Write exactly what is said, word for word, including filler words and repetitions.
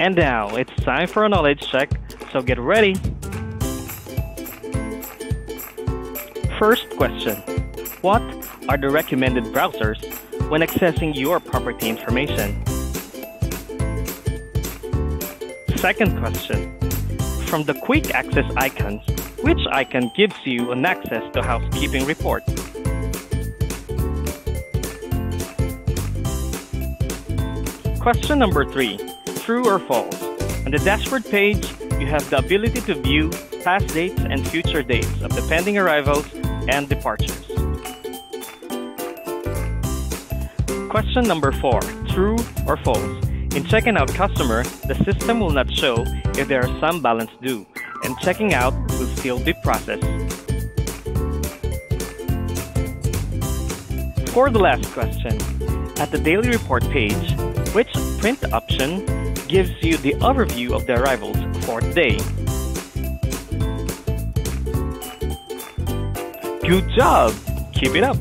And now it's time for a knowledge check, so get ready! First question. What are the recommended browsers when accessing your property information? Second question. From the quick access icons, which icon gives you an access to housekeeping report? Question number three. True or false? On the dashboard page, you have the ability to view past dates and future dates of the pending arrivals and departures. Question number four. True or false? In checking out customer, the system will not show if there are some balance due, and checking out will still be processed. For the last question, at the daily report page, which print option gives you the overview of the arrivals for today? Good job! Keep it up!